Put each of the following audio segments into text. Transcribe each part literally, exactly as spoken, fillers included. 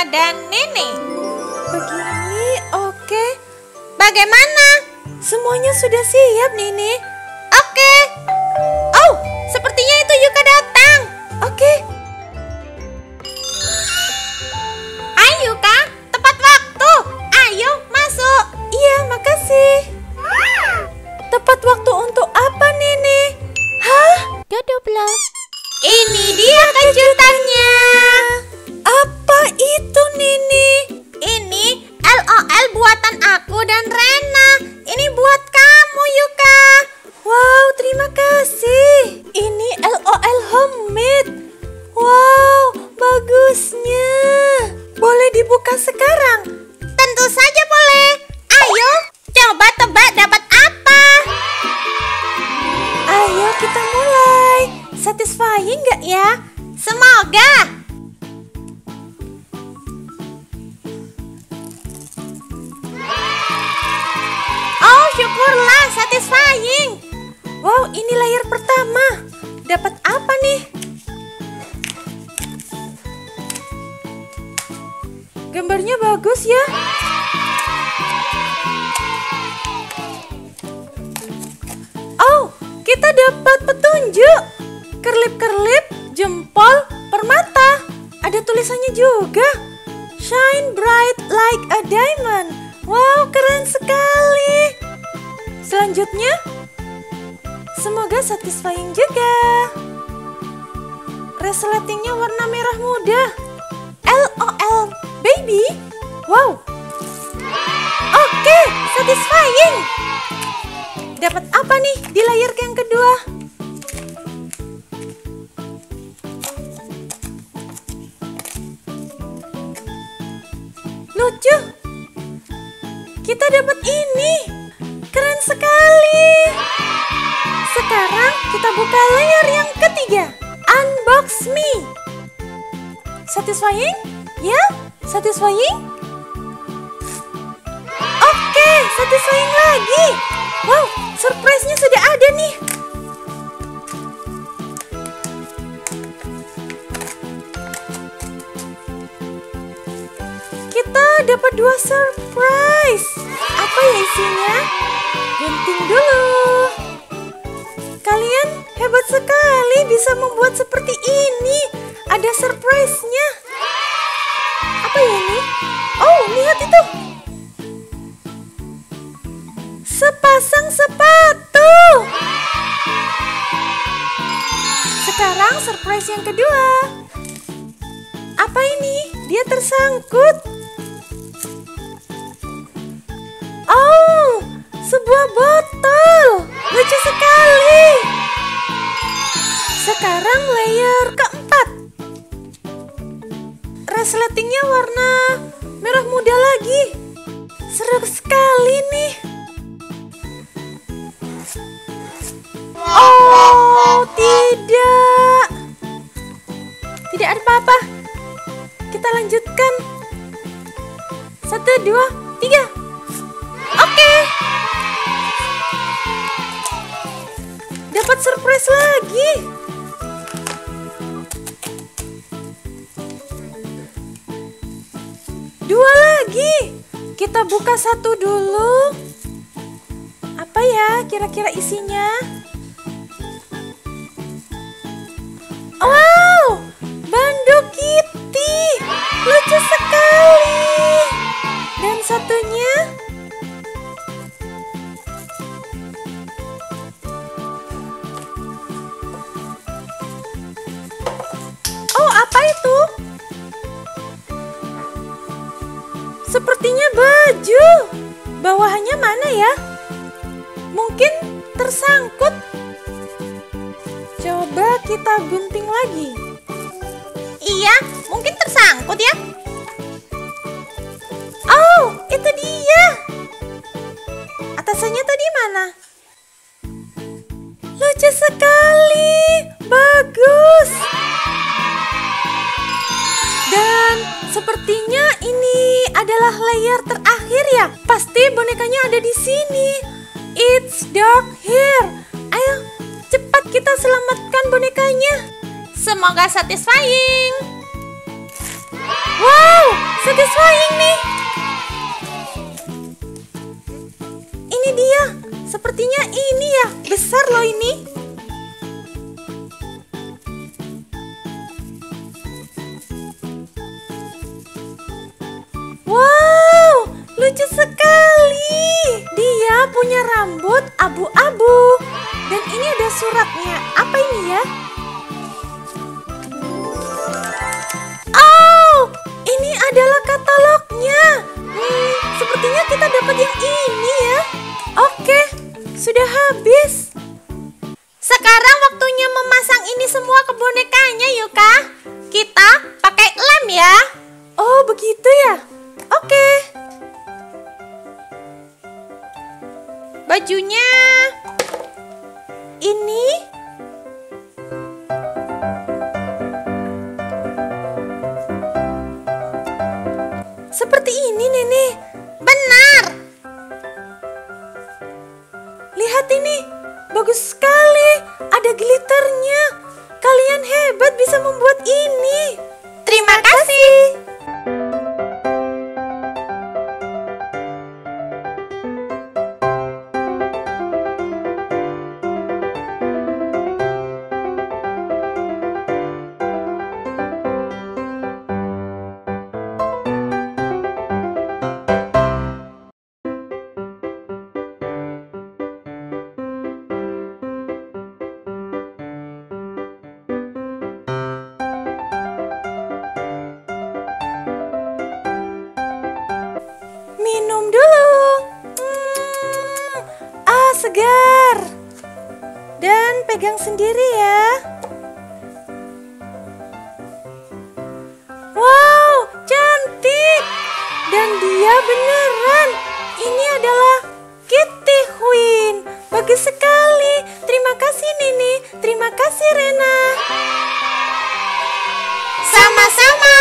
Rena dan Nene. Begini, oke. Bagaimana? Semuanya sudah siap, Nene. Oke. Oh, sepertinya itu Yuka datang. Oke. Hai Yuka, tepat waktu. Ayo masuk. Iya, makasih. Tepat waktu untuk apa, Nene? Hah? Jodoh belum? Ini dia kejutannya. Apa itu, Nini? Ini LOL buatan aku dan Rena. Ini buat kamu, Yuka. Wow, terima kasih. Ini LOL homemade. Wow, bagusnya. Boleh dibuka sekarang? Tentu saja boleh. Ayo, coba tebak dapat apa? Ayo kita mulai. Satisfying nggak ya? Semoga. Syukurlah, satisfying. Wow, ini layar pertama. Dapat apa nih? Gambarnya bagus ya. Oh, kita dapat petunjuk. Kerlip-kerlip, jempol, permata. Ada tulisannya juga. Shine bright like a diamond. Wow, keren sekali. Selanjutnya, semoga satisfying juga. Resletingnya warna merah muda. LOL baby. Wow. Oke, satisfying. Dapat apa nih di layar yang kedua? Lucu. Kita dapat ini. Keren sekali. Sekarang kita buka layer yang ketiga. Unbox me. Satisfying? Ya, satisfying? Oke, satisfying lagi. Wow, surprise-nya sudah ada nih. Kita dapat dua surprise. Apa ya isinya? Gunting dulu. Kalian hebat sekali bisa membuat seperti ini. Ada surprise-nya. Apa ya ini? Oh, lihat itu. Sepasang sepatu. Sekarang surprise yang kedua. Apa ini? Dia tersangkut. Sebuah botol. Lucu sekali. Sekarang layer keempat. Resletingnya warna merah muda lagi. Seru sekali nih. Oh tidak. Tidak ada apa-apa. Kita lanjutkan. Satu, dua, tiga. Oke. Dapat surprise lagi. Dua lagi. Kita buka satu dulu. Apa ya kira-kira isinya? Wow, Banduk Kitty. Lucu sekali. Dan satunya sepertinya baju. Bawahannya mana ya? Mungkin tersangkut. Coba kita gunting lagi. Iya, mungkin tersangkut ya. Oh, itu dia. Atasannya tadi mana? Lucu sekali. Bagus. Dan sepertinya ini adalah layer terakhir ya. Pasti bonekanya ada di sini. It's dark here. Ayo, cepat kita selamatkan bonekanya. Semoga satisfying. Wow, ada flying nih. Ini dia. Sepertinya ini ya. Besar loh ini. Wow, lucu sekali. Dia punya rambut abu-abu. Dan ini ada suratnya. Apa ini ya? Ini adalah katalognya. Hmm, sepertinya kita dapat yang ini ya. Oke, sudah habis. Sekarang waktunya memasang ini semua ke bonekanya, yuk Kak. Kita pakai lem ya. Oh, begitu ya. Oke. Bajunya ini. Seperti ini, Nene. Benar. Lihat ini. Bagus sekali. Ada glitternya. Kalian hebat bisa membuat ini. Terima kasih. Pegang sendiri ya. Wow, cantik. Dan dia beneran. Ini adalah Kitty Queen. Bagus sekali. Terima kasih Nene. Terima kasih Rena. Sama-sama.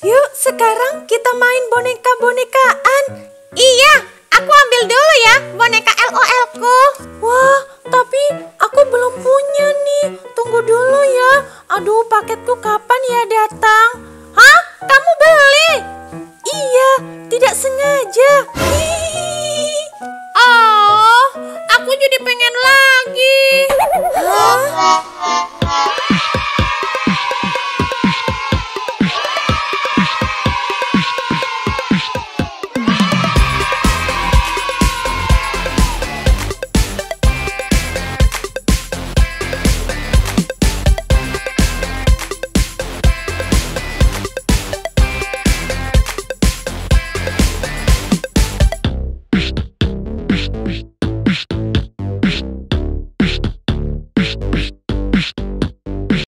Yuk sekarang kita main boneka-bonekaan. Iya, aku ambil dulu ya boneka L O L ku. Wah, tapi aku belum punya nih. Tunggu dulu ya. Aduh, paketku kapan ya datang? Hah? Kamu beli? Iya, tidak sengaja. Hihihi. Oh, aku jadi pengen lagi. Hah?